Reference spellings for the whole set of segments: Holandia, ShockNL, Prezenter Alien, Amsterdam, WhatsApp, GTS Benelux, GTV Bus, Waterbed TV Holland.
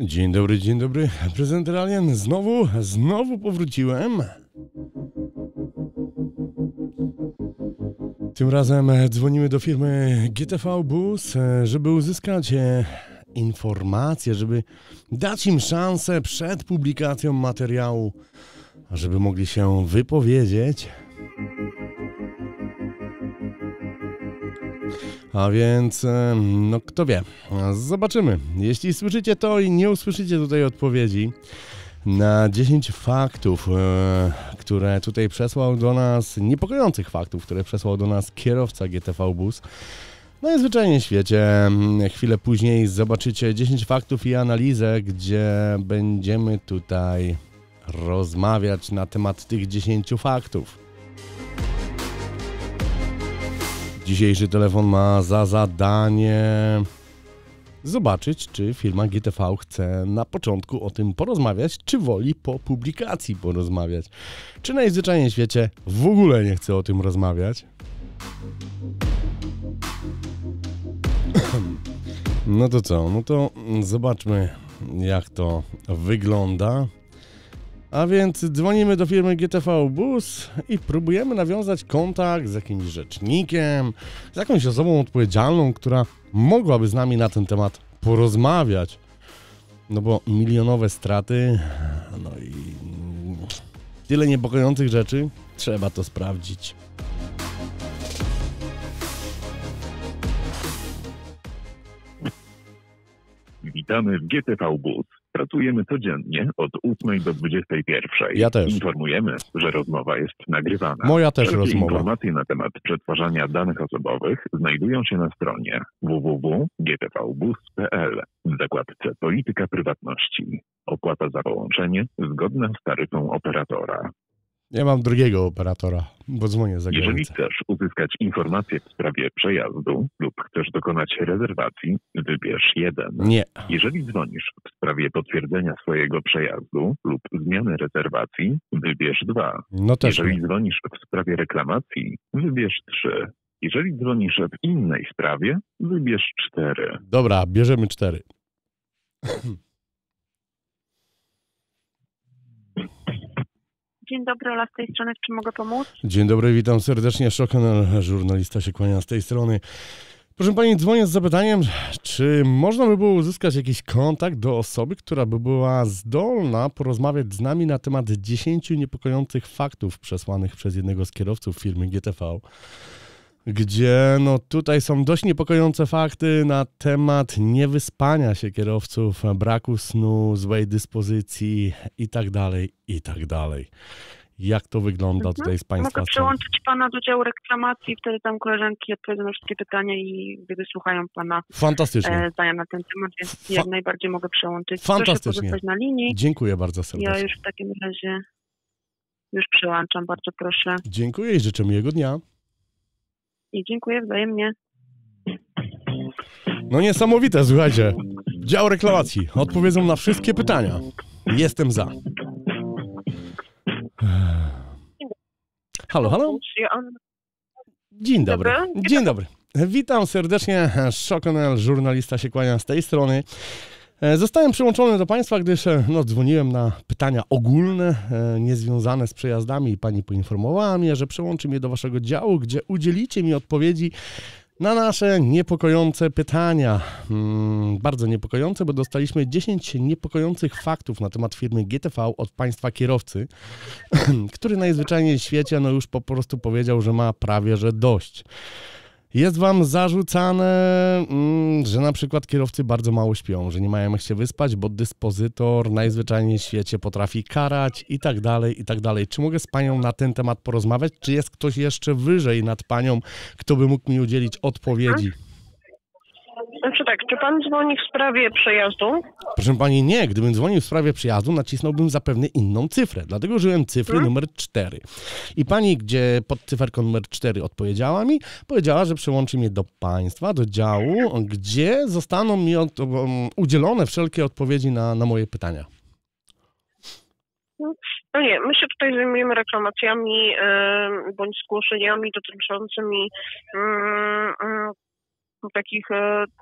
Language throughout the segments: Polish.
Dzień dobry, Prezenter Alien, znowu powróciłem. Tym razem dzwonimy do firmy GTV Bus, żeby uzyskać informacje, żeby dać im szansę przed publikacją materiału, żeby mogli się wypowiedzieć. A więc, no kto wie, zobaczymy. Jeśli słyszycie to i nie usłyszycie tutaj odpowiedzi na 10 faktów, które tutaj przesłał do nas, niepokojących faktów, które przesłał do nas kierowca GTV Bus, najzwyczajniej w świecie. Chwilę później zobaczycie 10 faktów i analizę, gdzie będziemy tutaj rozmawiać na temat tych 10 faktów. Dzisiejszy telefon ma za zadanie zobaczyć, czy firma GTV chce na początku o tym porozmawiać, czy woli po publikacji porozmawiać, czy najzwyczajniej w świecie w ogóle nie chce o tym rozmawiać. No to co? No to zobaczmy, jak to wygląda. A więc dzwonimy do firmy GTV Bus i próbujemy nawiązać kontakt z jakimś rzecznikiem, z jakąś osobą odpowiedzialną, która mogłaby z nami na ten temat porozmawiać. No bo milionowe straty, no i tyle niepokojących rzeczy, trzeba to sprawdzić. Witamy w GTV Bus. Pracujemy codziennie od 8 do 21. Ja też. Informujemy, że rozmowa jest nagrywana. Moja też rozmowa. Informacje na temat przetwarzania danych osobowych znajdują się na stronie www.gtvbus.pl w zakładce Polityka Prywatności. Opłata za połączenie zgodna z taryfą operatora. Ja mam drugiego operatora, bo dzwonię za granicę. Jeżeli chcesz uzyskać informacje w sprawie przejazdu lub chcesz dokonać rezerwacji, wybierz 1. Nie. Jeżeli dzwonisz w sprawie potwierdzenia swojego przejazdu lub zmiany rezerwacji, wybierz 2. No też. Jeżeli dzwonisz w sprawie reklamacji, wybierz 3. Jeżeli dzwonisz w innej sprawie, wybierz 4. Dobra, bierzemy 4. Dzień dobry, Ola z tej strony, czy mogę pomóc? Dzień dobry, witam serdecznie, ShockNL, żurnalista się kłania z tej strony. Proszę Pani, dzwonię z zapytaniem, czy można by było uzyskać jakiś kontakt do osoby, która by była zdolna porozmawiać z nami na temat 10 niepokojących faktów przesłanych przez jednego z kierowców firmy GTV, gdzie no tutaj są dość niepokojące fakty na temat niewyspania się kierowców, braku snu, złej dyspozycji i tak dalej, i tak dalej. Jak to wygląda tutaj z Państwa? Mogę przełączyć Pana do działu reklamacji, wtedy tam koleżanki odpowiedzą na wszystkie pytania i wysłuchają Pana zdania na ten temat, więc jak najbardziej mogę przełączyć. Fantastycznie. Proszę pozostać na linii. Dziękuję bardzo serdecznie. Ja już w takim razie przełączam, bardzo proszę. Dziękuję i życzę miłego dnia. I dziękuję wzajemnie. No niesamowite, słuchajcie. Dział reklamacji. Odpowiedzą na wszystkie pytania. Jestem za. Halo, halo? Dzień dobry. Dzień dobry. Witam serdecznie. ShockNL, żurnalista się kłania z tej strony. Zostałem przyłączony do Państwa, gdyż no, dzwoniłem na pytania ogólne, niezwiązane z przejazdami i Pani poinformowała mnie, że przyłączy mnie do Waszego działu, gdzie udzielicie mi odpowiedzi na nasze niepokojące pytania. Bardzo niepokojące, bo dostaliśmy 10 niepokojących faktów na temat firmy GTV od Państwa kierowcy, który najzwyczajniej w świecie no, już po prostu powiedział, że ma prawie że dość. Jest Wam zarzucane, że na przykład kierowcy bardzo mało śpią, że nie mają jak się wyspać, bo dyspozytor najzwyczajniej w świecie potrafi karać i tak dalej, i tak dalej. Czy mogę z Panią na ten temat porozmawiać? Czy jest ktoś jeszcze wyżej nad Panią, kto by mógł mi udzielić odpowiedzi? Znaczy tak, czy Pan dzwoni w sprawie przejazdu? Proszę Pani, nie. Gdybym dzwonił w sprawie przejazdu, nacisnąłbym zapewne inną cyfrę. Dlatego użyłem cyfry numer 4. I Pani, gdzie pod cyferką numer 4 odpowiedziała mi, powiedziała, że przełączy mnie do Państwa, do działu, gdzie zostaną mi udzielone wszelkie odpowiedzi na moje pytania. No nie, my się tutaj zajmujemy reklamacjami bądź zgłoszeniami dotyczącymi takich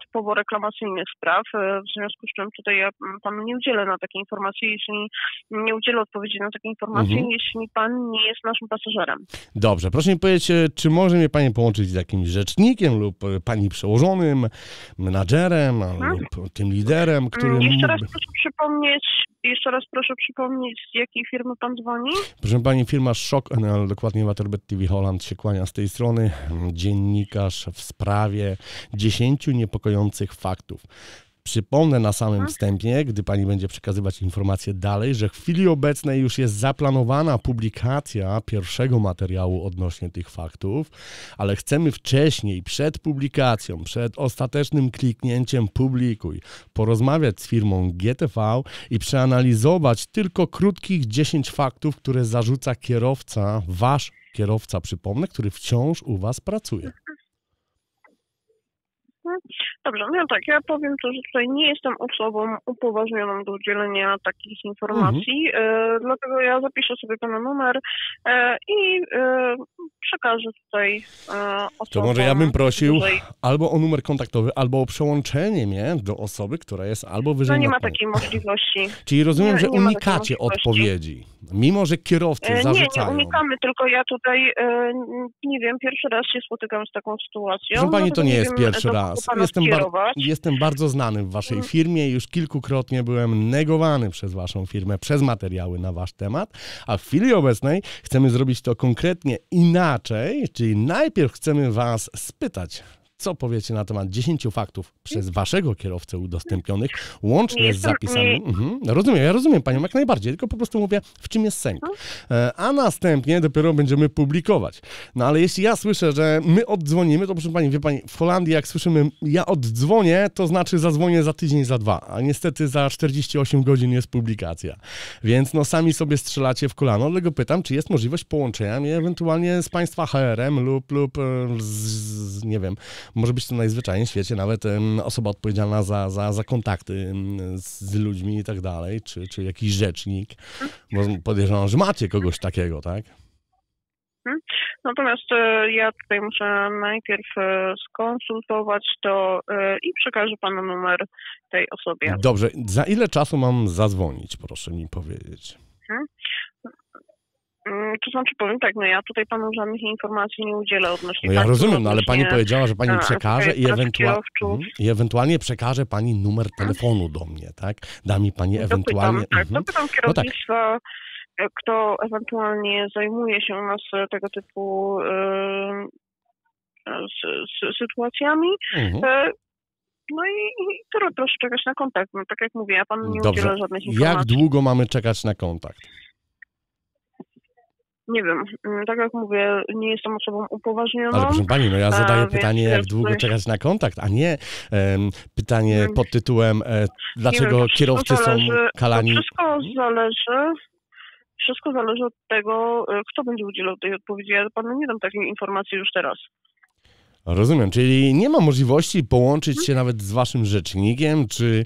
typowo reklamacyjnych spraw, w związku z czym tutaj ja panu nie udzielę na takiej informacji, jeśli nie udzielę odpowiedzi na takiej informacji, jeśli pan nie jest naszym pasażerem. Dobrze, proszę mi powiedzieć, czy może mnie pani połączyć z jakimś rzecznikiem lub pani przełożonym, menadżerem lub tym liderem, który... Jeszcze raz proszę przypomnieć, z jakiej firmy pan dzwoni? Proszę pani, firma ShockNL, dokładnie Waterbed TV Holland się kłania z tej strony. Dziennikarz w sprawie 10 niepokojących faktów. Przypomnę na samym wstępie, gdy pani będzie przekazywać informację dalej, że w chwili obecnej już jest zaplanowana publikacja pierwszego materiału odnośnie tych faktów, ale chcemy wcześniej, przed publikacją, przed ostatecznym kliknięciem publikuj, porozmawiać z firmą GTV i przeanalizować tylko krótkich 10 faktów, które zarzuca kierowca, wasz kierowca, przypomnę, który wciąż u was pracuje. Dobrze, no tak, ja powiem to, że tutaj nie jestem osobą upoważnioną do udzielenia takich informacji, dlatego ja zapiszę sobie pana numer i przekażę tutaj osobom. To może ja bym prosił albo o numer kontaktowy, albo o przełączenie mnie do osoby, która jest albo wyżej. No nie ma takiej możliwości. Czyli rozumiem, że unikacie odpowiedzi, mimo że kierowcy zarzucają. Nie, nie unikamy, tylko ja tutaj, nie wiem, pierwszy raz się spotykam z taką sytuacją. Proszę pani, to nie jest pierwszy raz. Jestem bardzo znany w waszej firmie, już kilkukrotnie byłem negowany przez waszą firmę, przez materiały na wasz temat, a w chwili obecnej chcemy zrobić to konkretnie inaczej, czyli najpierw chcemy was spytać, co powiecie na temat 10 faktów przez waszego kierowcę udostępnionych, łącznie z zapisanym. Ja rozumiem panią jak najbardziej, tylko po prostu mówię, w czym jest sęk. A następnie dopiero będziemy publikować. No ale jeśli ja słyszę, że my oddzwonimy, to proszę pani, wie pani, w Holandii jak słyszymy, ja oddzwonię, to znaczy zadzwonię za tydzień, za dwa, a niestety za 48 godzin jest publikacja. Więc no sami sobie strzelacie w kolano, dlatego pytam, czy jest możliwość połączenia mnie ewentualnie z państwa HR-em lub z, nie wiem, może być to najzwyczajniej w świecie, nawet osoba odpowiedzialna za kontakty z ludźmi i tak dalej, czy jakiś rzecznik. Podejrzewam, że macie kogoś takiego, tak? Natomiast ja tutaj muszę najpierw skonsultować to i przekażę panu numer tej osobie. Dobrze. Za ile czasu mam zadzwonić, proszę mi powiedzieć? To znaczy powiem tak, no ja tutaj panu żadnych informacji nie udzielę odnośnie... No ja rozumiem, no ale pani powiedziała, że pani przekaże i ewentualnie przekaże pani numer telefonu do mnie, tak? Da mi pani ewentualnie... Dopytam kierownictwa, kto ewentualnie zajmuje się u nas tego typu sytuacjami. No i teraz proszę czekać na kontakt. No tak jak mówię, ja panu nie udzielę żadnych informacji. Jak długo mamy czekać na kontakt? Nie wiem, tak jak mówię, nie jestem osobą upoważnioną. Ale proszę pani, no ja zadaję pytanie, jak długo czekać na kontakt, a nie pytanie pod tytułem, dlaczego kierowcy są kalani. Wszystko zależy od tego, kto będzie udzielał tej odpowiedzi. Ja panu nie dam takiej informacji już teraz. Rozumiem, czyli nie ma możliwości połączyć się nawet z waszym rzecznikiem, czy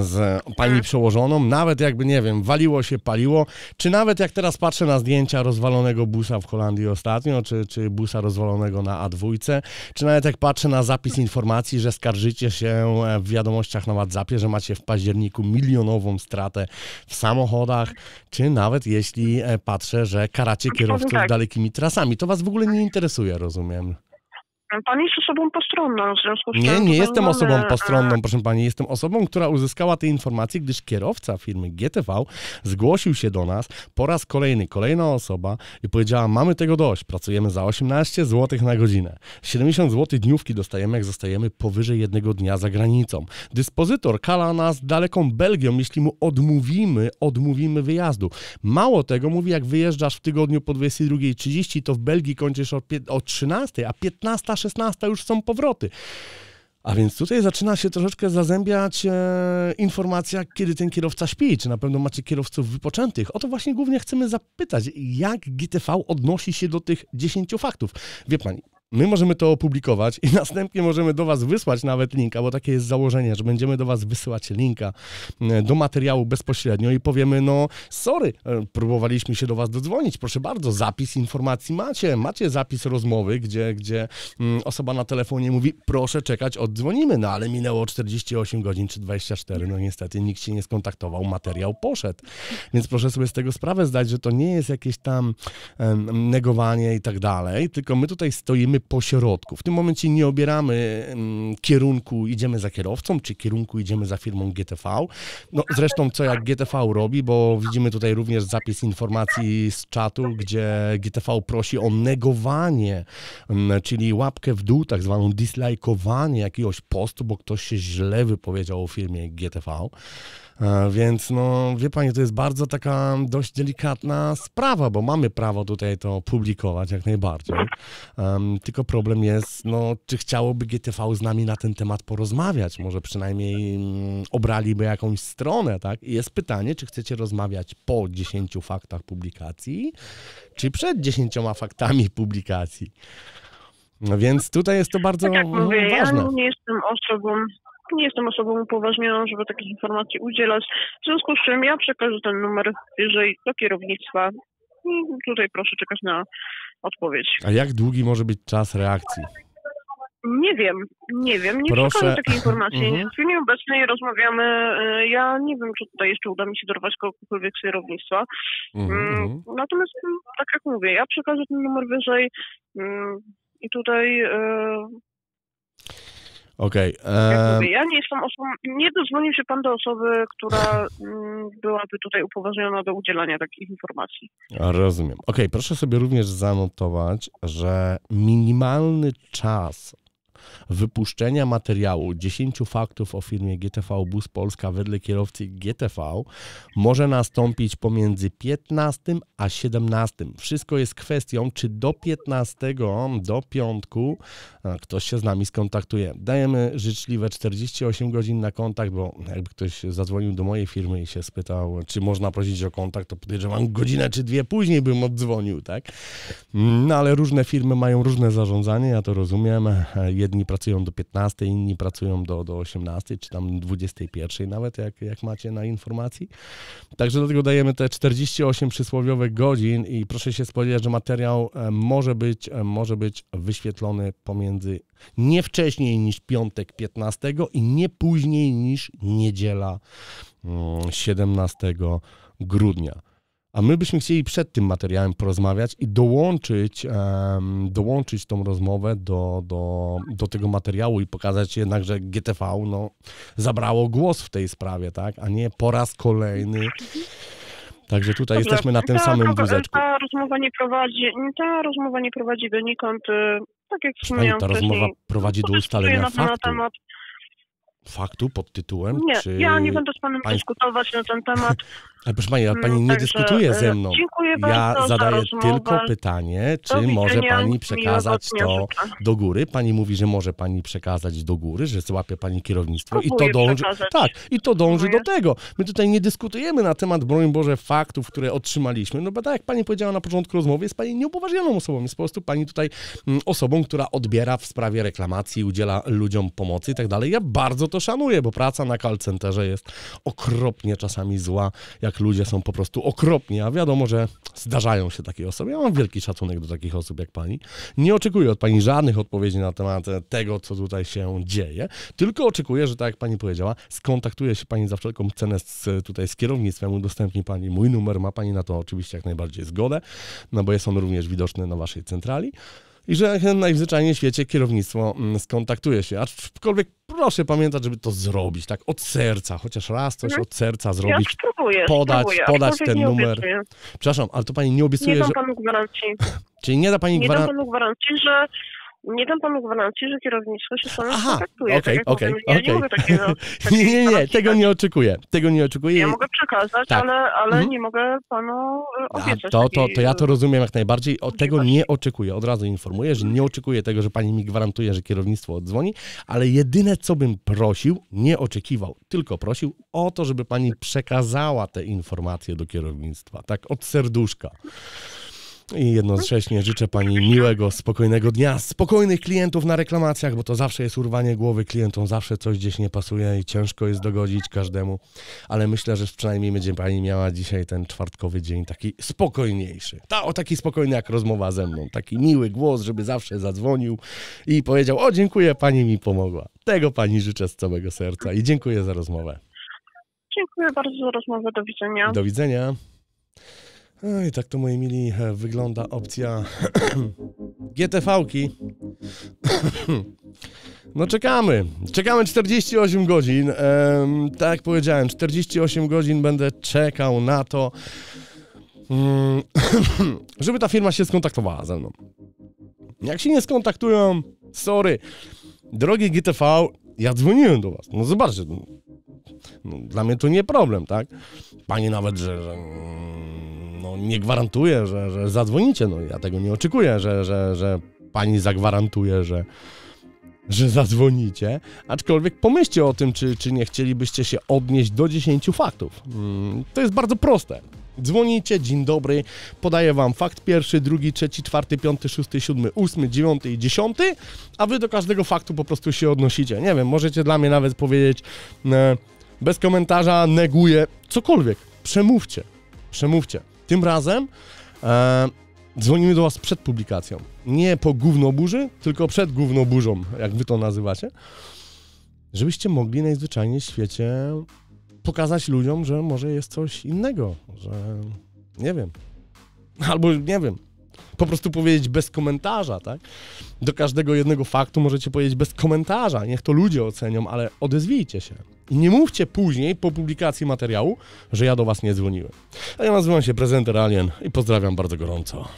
z pani przełożoną, nawet jakby, nie wiem, waliło się, paliło, czy nawet jak teraz patrzę na zdjęcia rozwalonego busa w Holandii ostatnio, czy busa rozwalonego na A2, czy nawet jak patrzę na zapis informacji, że skarżycie się w wiadomościach na WhatsAppie, że macie w październiku milionową stratę w samochodach, czy nawet jeśli patrzę, że karacie kierowców dalekimi trasami. To was w ogóle nie interesuje, rozumiem. Pan jest osobą postronną, w związku z tym... Nie jestem osobą postronną, proszę pani. Jestem osobą, która uzyskała te informacje, gdyż kierowca firmy GTV zgłosił się do nas po raz kolejny, kolejna osoba i powiedziała, mamy tego dość, pracujemy za 18 zł na godzinę. 70 zł dniówki dostajemy, jak zostajemy powyżej jednego dnia za granicą. Dyspozytor kala nas daleką Belgią, jeśli mu odmówimy wyjazdu. Mało tego, mówi, jak wyjeżdżasz w tygodniu po 22:30, to w Belgii kończysz o 13, a 15 16 już są powroty. A więc tutaj zaczyna się troszeczkę zazębiać informacja, kiedy ten kierowca śpi, czy na pewno macie kierowców wypoczętych. O to właśnie głównie chcemy zapytać, jak GTV odnosi się do tych 10 faktów. Wie pani, My możemy to opublikować i następnie możemy do was wysłać nawet linka, bo takie jest założenie, że będziemy do was wysyłać linka do materiału bezpośrednio i powiemy, no sorry, próbowaliśmy się do was dodzwonić, proszę bardzo, zapis informacji macie, macie zapis rozmowy, gdzie osoba na telefonie mówi, proszę czekać, oddzwonimy, no ale minęło 48 godzin czy 24, no niestety nikt się nie skontaktował, materiał poszedł, więc proszę sobie z tego sprawę zdać, że to nie jest jakieś tam negowanie i tak dalej, tylko my tutaj stoimy po środku. W tym momencie nie obieramy kierunku idziemy za kierowcą, czy kierunku idziemy za firmą GTV. No zresztą co jak GTV robi, bo widzimy tutaj również zapis informacji z czatu, gdzie GTV prosi o negowanie, czyli łapkę w dół, tak zwaną dislajkowanie jakiegoś postu, bo ktoś się źle wypowiedział o firmie GTV. Więc no, wie pani, to jest bardzo taka dość delikatna sprawa, bo mamy prawo tutaj to publikować jak najbardziej, tylko problem jest, no, czy chciałoby GTV z nami na ten temat porozmawiać, może przynajmniej obraliby jakąś stronę, tak? I jest pytanie, czy chcecie rozmawiać po 10 faktach publikacji, czy przed 10 faktami publikacji. No więc tutaj jest to bardzo tak jak mówię, ważne. Ja nie jestem osobą upoważnioną, żeby takich informacji udzielać, w związku z czym ja przekażę ten numer wyżej do kierownictwa i tutaj proszę czekać na odpowiedź. A jak długi może być czas reakcji? Nie wiem, nie przekażę takiej informacji. W chwili obecnej rozmawiamy, ja nie wiem, czy tutaj jeszcze uda mi się dorwać kogokolwiek z kierownictwa, natomiast tak jak mówię, ja przekażę ten numer wyżej i tutaj... Okej. Ja nie jestem osobą, nie dozwonił się pan do osoby, która byłaby tutaj upoważniona do udzielania takich informacji. Rozumiem. Okej, proszę sobie również zanotować, że minimalny czas wypuszczenia materiału 10 faktów o firmie GTV Bus Polska wedle kierowcy GTV może nastąpić pomiędzy 15 a 17. Wszystko jest kwestią, czy do 15, do piątku ktoś się z nami skontaktuje. Dajemy życzliwe 48 godzin na kontakt, bo jakby ktoś zadzwonił do mojej firmy i się spytał, czy można prosić o kontakt, to podejrzewam godzinę czy dwie później bym oddzwonił, tak? No ale różne firmy mają różne zarządzanie, ja to rozumiem. Jedni pracują do 15, inni pracują do 18, czy tam 21 nawet, jak macie na informacji. Także do tego dajemy te 48 przysłowiowych godzin i proszę się spodziewać, że materiał może być wyświetlony pomiędzy nie wcześniej niż piątek 15 i nie później niż niedziela 17 grudnia. A my byśmy chcieli przed tym materiałem porozmawiać i dołączyć tą rozmowę do tego materiału i pokazać jednak, że GTV no, zabrało głos w tej sprawie, tak? A nie po raz kolejny. Także tutaj dobrze, jesteśmy na tym samym wózeczku. Ta rozmowa nie prowadzi donikąd, tak jak wspomniałam wcześniej. Ta rozmowa prowadzi do ustalenia faktu. Faktu pod tytułem? Nie, czy... ja nie będę z panem dyskutować na ten temat. Ale proszę pani, pani nie dyskutuje ze mną. Ja zadaję tylko pytanie, czy może pani przekazać to do góry. Pani mówi, że może pani przekazać do góry, że złapie pani kierownictwo i to dąży. Tak, i to dąży do tego. My tutaj nie dyskutujemy na temat, broń Boże, faktów, które otrzymaliśmy. No bo tak jak pani powiedziała na początku rozmowy, jest pani nieupoważnioną osobą. Jest po prostu pani tutaj osobą, która odbiera w sprawie reklamacji, udziela ludziom pomocy i tak dalej. Ja bardzo to szanuję, bo praca na call centerze jest okropnie czasami zła, jak ludzie są po prostu okropni, a wiadomo, że zdarzają się takie osoby. Ja mam wielki szacunek do takich osób jak pani. Nie oczekuję od pani żadnych odpowiedzi na temat tego, co tutaj się dzieje, tylko oczekuję, że tak jak pani powiedziała, skontaktuje się pani za wszelką cenę z kierownictwem, udostępni pani mój numer, ma pani na to oczywiście jak najbardziej zgodę, no bo jest on również widoczny na waszej centrali. I że najzwyczajniej w świecie kierownictwo skontaktuje się. Aczkolwiek proszę pamiętać, żeby to zrobić, tak od serca, chociaż raz coś od serca zrobić, ja spróbuję, podać ten numer. Obiecuję. Przepraszam, ale to pani nie obiecuje, że... Nie dam panu gwarancji. Czyli nie da pani gwarancji... Nie dam panu gwarancji, że kierownictwo się samo skontaktuje. Okej. Ja nie mogę takiego... Nie, tego nie oczekuję. Ja mogę przekazać, tak. ale nie mogę panu obiecać. To ja to rozumiem jak najbardziej. Tego nie oczekuję. Od razu informuję, że nie oczekuję tego, że pani mi gwarantuje, że kierownictwo oddzwoni, ale jedyne, co bym prosił, nie oczekiwał, tylko prosił o to, żeby pani przekazała te informacje do kierownictwa. Tak od serduszka. I jednocześnie życzę Pani miłego, spokojnego dnia, spokojnych klientów na reklamacjach, bo to zawsze jest urwanie głowy klientom, zawsze coś gdzieś nie pasuje i ciężko jest dogodzić każdemu, ale myślę, że przynajmniej będzie Pani miała dzisiaj ten czwartkowy dzień taki spokojniejszy. Taki spokojny jak rozmowa ze mną, taki miły głos, żeby zawsze zadzwonił i powiedział: o, dziękuję, Pani mi pomogła. Tego Pani życzę z całego serca i dziękuję za rozmowę. Dziękuję bardzo za rozmowę, do widzenia. Do widzenia. No i tak to, moi mili, wygląda opcja GTV-ki. No czekamy. Czekamy 48 godzin. Tak jak powiedziałem, 48 godzin będę czekał na to, żeby ta firma się skontaktowała ze mną. Jak się nie skontaktują, sorry. Drogi GTV, ja dzwoniłem do was. No zobaczcie, no, dla mnie to nie problem, tak? Pani nawet, że no, nie gwarantuje, że zadzwonicie. No ja tego nie oczekuję, że pani zagwarantuje, że zadzwonicie. Aczkolwiek pomyślcie o tym, czy nie chcielibyście się odnieść do 10 faktów. To jest bardzo proste. Dzwonicie, dzień dobry, podaję wam fakt pierwszy, drugi, trzeci, czwarty, piąty, szósty, siódmy, ósmy, dziewiąty i dziesiąty, a wy do każdego faktu po prostu się odnosicie. Nie wiem, możecie dla mnie nawet powiedzieć, bez komentarza, neguję, cokolwiek. Przemówcie, przemówcie. Tym razem dzwonimy do was przed publikacją. Nie po gównoburzy, tylko przed gównoburzą, jak wy to nazywacie, żebyście mogli najzwyczajniej w świecie pokazać ludziom, że może jest coś innego, że nie wiem, albo nie wiem, po prostu powiedzieć bez komentarza, tak? Do każdego jednego faktu możecie powiedzieć bez komentarza, niech to ludzie ocenią, ale odezwijcie się. I nie mówcie później, po publikacji materiału, że ja do was nie dzwoniłem. A ja nazywam się Prezenter Alien i pozdrawiam bardzo gorąco.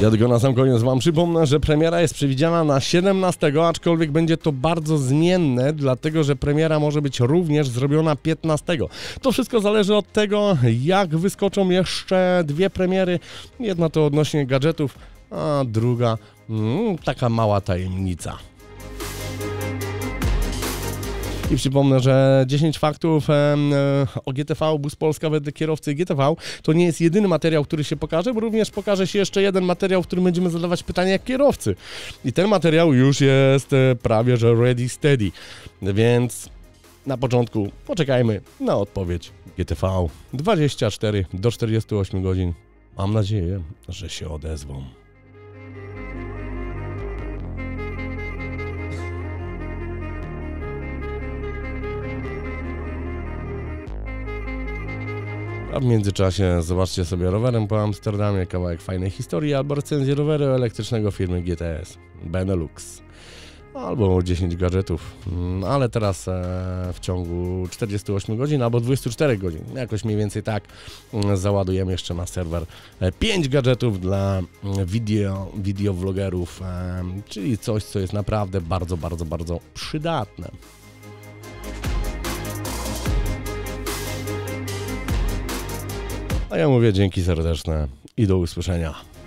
Ja tylko na sam koniec wam przypomnę, że premiera jest przewidziana na 17, aczkolwiek będzie to bardzo zmienne, dlatego że premiera może być również zrobiona 15. To wszystko zależy od tego, jak wyskoczą jeszcze dwie premiery. Jedna to odnośnie gadżetów, a druga taka mała tajemnica. I przypomnę, że 10 faktów o GTV, Bus Polska wedle kierowcy GTV, to nie jest jedyny materiał, który się pokaże, bo również pokaże się jeszcze jeden materiał, w którym będziemy zadawać pytania jak kierowcy. I ten materiał już jest prawie że ready steady, więc na początku poczekajmy na odpowiedź GTV. 24 do 48 godzin. Mam nadzieję, że się odezwą. A w międzyczasie zobaczcie sobie rowerem po Amsterdamie, kawałek fajnej historii, albo recenzję roweru elektrycznego firmy GTS Benelux, albo 10 gadżetów, ale teraz w ciągu 48 godzin albo 24 godzin, jakoś mniej więcej tak, załadujemy jeszcze na serwer 5 gadżetów dla videovlogerów, czyli coś, co jest naprawdę bardzo, bardzo, bardzo przydatne. A ja mówię dzięki serdeczne i do usłyszenia.